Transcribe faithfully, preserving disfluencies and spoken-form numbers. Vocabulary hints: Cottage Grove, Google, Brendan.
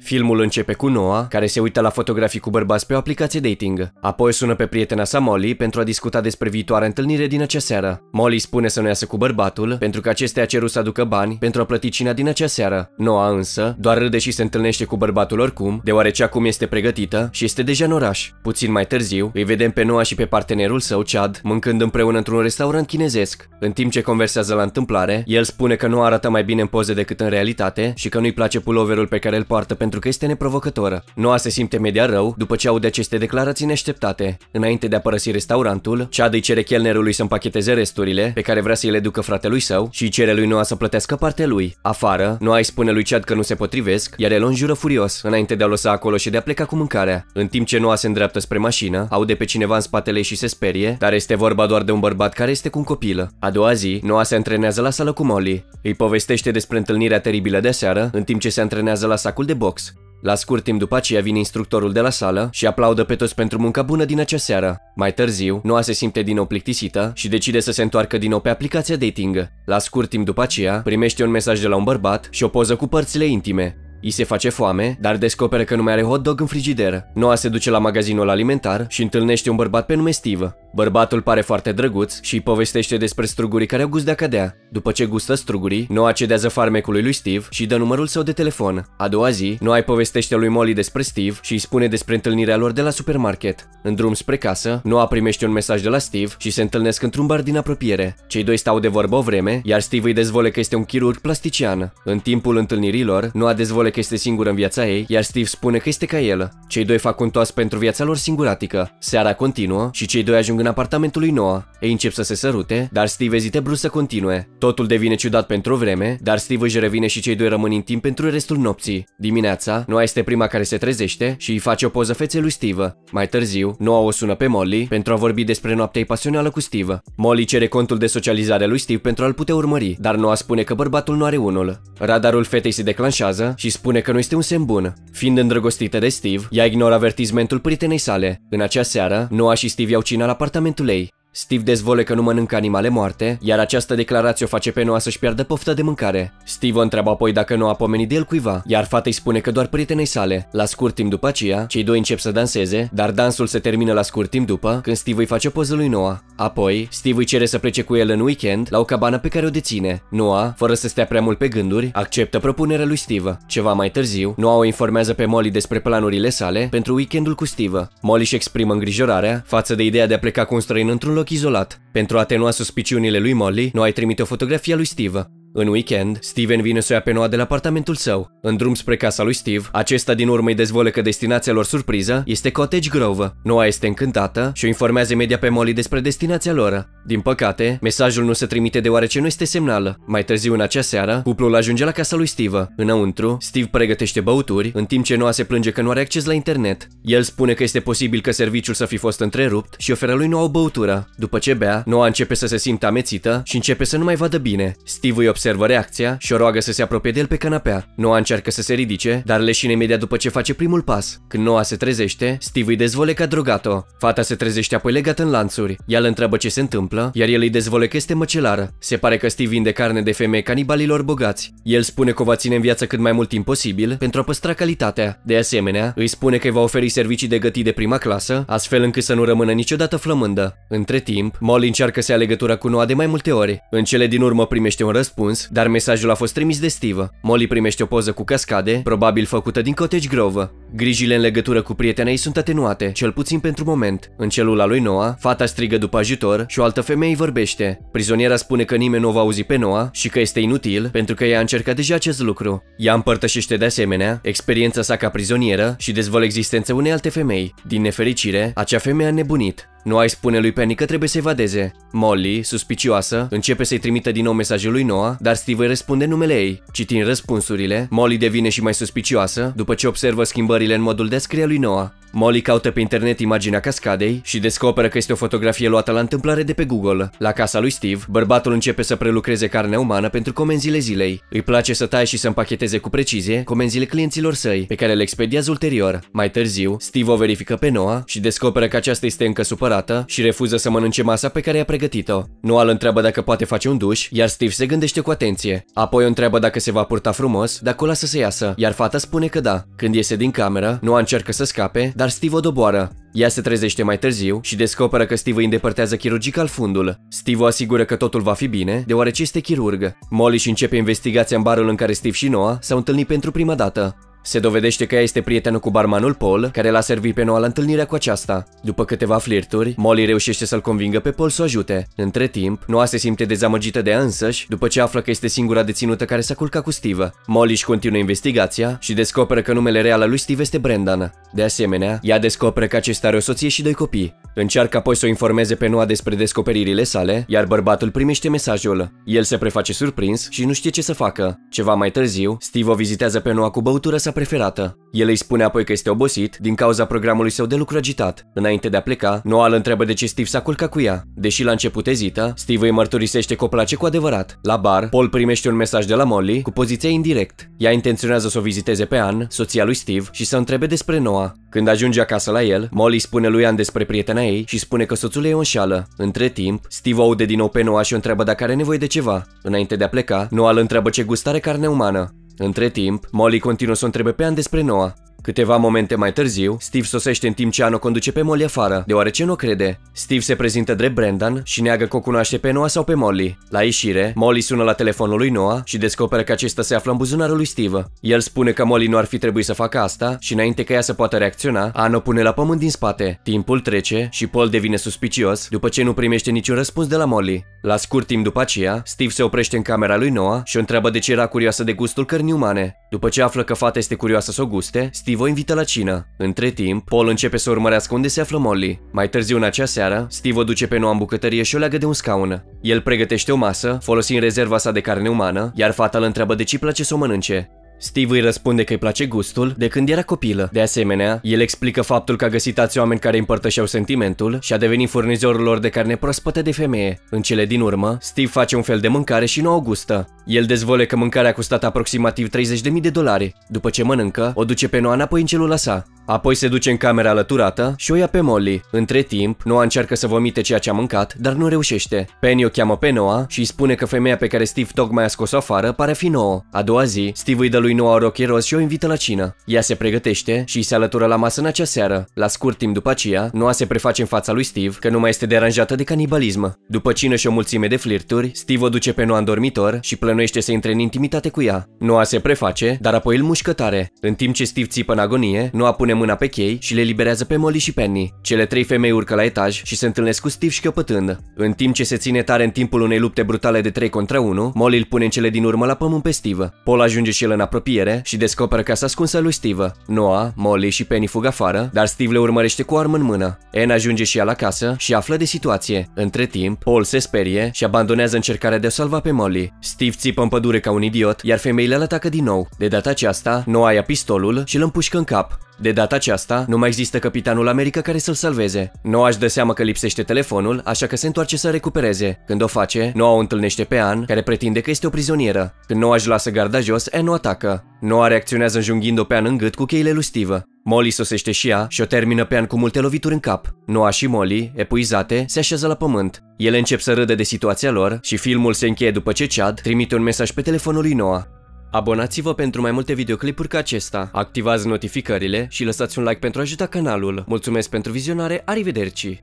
Filmul începe cu Noah, care se uită la fotografii cu bărbați pe o aplicație dating. Apoi sună pe prietena sa Molly pentru a discuta despre viitoarea întâlnire din acea seară. Molly spune să nu iasă cu bărbatul, pentru că acestea a cerut să aducă bani pentru a plăti cina din acea seară. Noah însă doar râde și se întâlnește cu bărbatul oricum, deoarece acum este pregătită și este deja în oraș. Puțin mai târziu, îi vedem pe Noah și pe partenerul său, Chad, mâncând împreună într-un restaurant chinezesc. În timp ce conversează la întâmplare, el spune că nu arată mai bine în poze decât în realitate și că nu-i place puloverul pe care îl poartă pentru pentru că este neprovocătoră. Noah se simte media rău după ce aude aceste declarații neașteptate. Înainte de a părăsi restaurantul, Chad îi cere chelnerului să împacheteze resturile pe care vrea să le ducă fratelui său și îi cere lui Noah să plătească partea lui. Afară, Noah îi spune lui Chad că nu se potrivesc, iar el o înjură furios, înainte de a lăsa acolo și de a pleca cu mâncarea. În timp ce Noah se îndreaptă spre mașină, aude pe cineva în spatele ei și se sperie, dar este vorba doar de un bărbat care este cu un copil. A doua zi, Noah se antrenează la sală cu Molly. Îi povestește despre întâlnirea teribilă de seară, în timp ce se antrenează la sacul de box. La scurt timp după aceea vine instructorul de la sală și aplaudă pe toți pentru munca bună din acea seară. Mai târziu, Noah se simte din nou plictisită și decide să se întoarcă din nou pe aplicația dating. La scurt timp după aceea, primește un mesaj de la un bărbat și o poză cu părțile intime. I se face foame, dar descoperă că nu mai are hot dog în frigider. Noah se duce la magazinul alimentar și întâlnește un bărbat pe nume Steve. Bărbatul pare foarte drăguț și îi povestește despre strugurii care au gust de a cădea. După ce gustă strugurii, Noah cedează farmecului lui Steve și dă numărul său de telefon. A doua zi, Noah îi povestește lui Molly despre Steve și îi spune despre întâlnirea lor de la supermarket. În drum spre casă, Noah primește un mesaj de la Steve și se întâlnesc într-un bar din apropiere. Cei doi stau de vorbă o vreme, iar Steve îi dezvole că este un chirurg plastician. În timpul întâlnirilor, Noah dezvole că este singură în viața ei, iar Steve spune că este ca el. Cei doi fac un toast pentru viața lor singuratică. Seara continuă și cei doi ajung în apartamentul lui Noah. Ei încep să se sărute, dar Steve ezite brusc să continue. Totul devine ciudat pentru o vreme, dar Steve își revine și cei doi rămân intim pentru restul nopții. Dimineața, Noah este prima care se trezește și îi face o poză feței lui Steve. Mai târziu, Noah o sună pe Molly pentru a vorbi despre noaptea ei pasională cu Steve. Molly cere contul de socializare lui Steve pentru a-l putea urmări, dar Noah spune că bărbatul nu are unul. Radarul fetei se declanșează și spune că nu este un semn bun. Fiind îndrăgostită de Steve, ea ignoră avertismentul prietenei sale. În acea seară, Noah și Steve iau cina la apartamentul ei. Steve dezvole că nu mănâncă animale moarte, iar această declarație o face pe Noah să-și piardă pofta de mâncare. Steve o întreabă apoi dacă Noah a pomenit de el cuiva, iar fata îi spune că doar prietenei sale. La scurt timp după aceea, cei doi încep să danseze, dar dansul se termină la scurt timp după, când Steve îi face o poză lui Noah. Apoi, Steve îi cere să plece cu el în weekend la o cabană pe care o deține. Noah, fără să stea prea mult pe gânduri, acceptă propunerea lui Steve. Ceva mai târziu, Noah o informează pe Molly despre planurile sale pentru weekendul cu Steve. Molly își exprimă îngrijorarea față de ideea de a pleca cu un străin într-un loc izolat. Pentru a atenua suspiciunile lui Molly, Noah îi trimite o fotografie a lui Steve. În weekend, Steven vine să o ia pe Noah de la apartamentul său. În drum spre casa lui Steve, acesta din urmă îi dezvole că destinația lor surpriză este Cottage Grove. Noah este încântată și o informează imediat pe Molly despre destinația lor. Din păcate, mesajul nu se trimite deoarece nu este semnal. Mai târziu în acea seară, cuplul ajunge la casa lui Steve. Înăuntru, Steve pregătește băuturi, în timp ce Noah se plânge că nu are acces la internet. El spune că este posibil că serviciul să fi fost întrerupt și oferă lui Noah o băutură. După ce bea, Noah începe să se simtă amețită și începe să nu mai vadă bine. Steve îi observă reacția și o roagă să se apropie de el pe canapea. Noah încearcă să se ridice, dar leșine imediat după ce face primul pas. Când Noah se trezește, Steve îi dezvole că a drogat-o. Fata se trezește apoi legată în lanțuri. Ea îl întreabă ce se întâmplă, iar el îi dezvole că este măcelară. Se pare că Steve vinde carne de femeie canibalilor bogați. El spune că o va ține în viață cât mai mult timp posibil pentru a păstra calitatea. De asemenea, îi spune că îi va oferi servicii de gătit de prima clasă, astfel încât să nu rămână niciodată flămândă. Între timp, Molly încearcă să ia legătura cu Noah de mai multe ori. În cele din urmă primește un răspuns, dar mesajul a fost trimis de Steve. Molly primește o poză cu cascade, probabil făcută din Cottage Grove. Grijile în legătură cu prietena ei sunt atenuate, cel puțin pentru moment. În celula lui Noah, fata strigă după ajutor și o altă femeie îi vorbește. Prizoniera spune că nimeni nu o va auzi pe Noah și că este inutil pentru că ea a încercat deja acest lucru. Ea împărtășește de asemenea experiența sa ca prizonieră și dezvăluie existența unei alte femei. Din nefericire, acea femeie a nebunit. Noah îi spune lui Penny că trebuie să evadeze. Molly, suspicioasă, începe să-i trimită din nou mesajul lui Noah, dar Steve îi răspunde numele ei. Citind răspunsurile, Molly devine și mai suspicioasă după ce observă schimbările în modul de a scrie lui Noah. Molly caută pe internet imaginea cascadei și descoperă că este o fotografie luată la întâmplare de pe Google. La casa lui Steve, bărbatul începe să prelucreze carnea umană pentru comenzile zilei. Îi place să taie și să împacheteze cu precizie comenzile clienților săi, pe care le expediază ulterior. Mai târziu, Steve o verifică pe Noah și descoperă că aceasta este încă supărată și refuză să mănânce masa pe care i-a pregătit-o. Noah îl întreabă dacă poate face un duș, iar Steve se gândește cu atenție. Apoi o întreabă dacă se va purta frumos, dacă o lasă să iasă, iar fata spune că da. Când iese din cameră, Noah încearcă să scape, dar Steve o doboară. Ea se trezește mai târziu și descoperă că Steve îi îndepărtează chirurgical fundul. Steve o asigură că totul va fi bine, deoarece este chirurg. Molly își începe investigația în barul în care Steve și Noah s-au întâlnit pentru prima dată. Se dovedește că ea este prietenă cu barmanul Paul, care l-a servit pe Noah la întâlnirea cu aceasta. După câteva flirturi, Molly reușește să-l convingă pe Paul să o ajute. Între timp, Noah se simte dezamăgită de ea însăși, după ce află că este singura deținută care s-a culcat cu Steve. Molly își continuă investigația și descoperă că numele real al lui Steve este Brendan. De asemenea, ea descoperă că acesta are o soție și doi copii. Încearcă apoi să o informeze pe Noah despre descoperirile sale, iar bărbatul primește mesajul. El se preface surprins și nu știe ce să facă. Ceva mai târziu, Steve o vizitează pe Noah cu băutură sa preferată. El îi spune apoi că este obosit din cauza programului său de lucru agitat. Înainte de a pleca, Noah îl întreabă de ce Steve s-a culcat cu ea. Deși la început ezită, Steve îi mărturisește că o place cu adevărat. La bar, Paul primește un mesaj de la Molly cu poziția indirect. Ea intenționează să o viziteze pe Ann, soția lui Steve, și să întrebe despre Noah. Când ajunge acasă la el, Molly spune lui Ann despre prietena ei și spune că soțul ei o înșală. Între timp, Steve aude din nou pe Noah și o întreabă dacă are nevoie de ceva. Înainte de a pleca, Noah îl întreabă ce gust are carnea umană. Între timp, Molly continuă să o întrebe pe Ann despre Noah. Câteva momente mai târziu, Steve sosește în timp ce Ann o conduce pe Molly afară, deoarece nu o crede. Steve se prezintă drept Brendan și neagă că o cunoaște pe Noah sau pe Molly. La ieșire, Molly sună la telefonul lui Noah și descoperă că acesta se află în buzunarul lui Steve. El spune că Molly nu ar fi trebuit să facă asta și înainte ca ea să poată reacționa, Ann o pune la pământ din spate. Timpul trece și Paul devine suspicios după ce nu primește niciun răspuns de la Molly. La scurt timp după aceea, Steve se oprește în camera lui Noah și o întreabă de ce era curioasă de gustul cărnii umane. După ce află că fata este curioasă să o guste, Steve o invită la cină. Între timp, Paul începe să urmărească unde se află Molly. Mai târziu în acea seară, Steve o duce pe Noah în bucătărie și o leagă de un scaun. El pregătește o masă, folosind rezerva sa de carne umană, iar fata îl întreabă de ce place să o mănânce. Steve îi răspunde că îi place gustul de când era copilă. De asemenea, el explică faptul că a găsit alți oameni care împărtășeau sentimentul și a devenit furnizorul lor de carne proaspătă de femeie. În cele din urmă, Steve face un fel de mâncare și nu o gustă. El dezvole că mâncarea a costat aproximativ treizeci de mii de dolari. După ce mănâncă, o duce pe Noah înapoi în celula sa. Apoi se duce în camera alăturată și o ia pe Molly. Între timp, Noah încearcă să vomite ceea ce a mâncat, dar nu reușește. Penny o cheamă pe Noah și îi spune că femeia pe care Steve tocmai a scos-o afară pare a fi nouă. A doua zi, Steve îi dă lui Noah o rochie roz și o invită la cină. Ea se pregătește și îi se alătură la masă în acea seară. La scurt timp după aceea, Noah se preface în fața lui Steve că nu mai este deranjată de canibalism. După cină și o mulțime de flirturi, Steve o duce pe Noah în dormitor și plănuiește să intre în intimitate cu ea. Noah se preface, dar apoi îl mușcă tare. În timp ce Steve țipă în agonie, Noah pune mâna pe chei și le eliberează pe Molly și Penny. Cele trei femei urcă la etaj și se întâlnesc cu Steve șchiopătând. În timp ce se ține tare în timpul unei lupte brutale de trei contra unu, Molly îl pune în cele din urmă la pământ pe Steve. Paul ajunge și el în apropiere și descoperă casa ascunsă lui Steve. Noah, Molly și Penny fug afară, dar Steve le urmărește cu o armă în mână. Ann ajunge și ea la casă și află de situație. Între timp, Paul se sperie și abandonează încercarea de a salva pe Molly. Steve țipă în pădure ca un idiot, iar femeile îl atacă din nou. De data aceasta, Noah ia pistolul și îl împușcă în cap. De data aceasta, nu mai există capitanul America care să-l salveze. Noah își dă seama că lipsește telefonul, așa că se întoarce să recupereze. Când o face, Noah o întâlnește pe Ann, care pretinde că este o prizonieră. Când Noah își lasă garda jos, Ann o atacă. Noah reacționează înjunghind-o pe Ann în gât cu cheile lui Steve. Molly sosește și ea și o termină pe Ann cu multe lovituri în cap. Noah și Molly, epuizate, se așează la pământ. Ele încep să râdă de situația lor și filmul se încheie după ce Chad trimite un mesaj pe telefonul lui Noah. Abonați-vă pentru mai multe videoclipuri ca acesta, activați notificările și lăsați un like pentru a ajuta canalul. Mulțumesc pentru vizionare, arrivederci!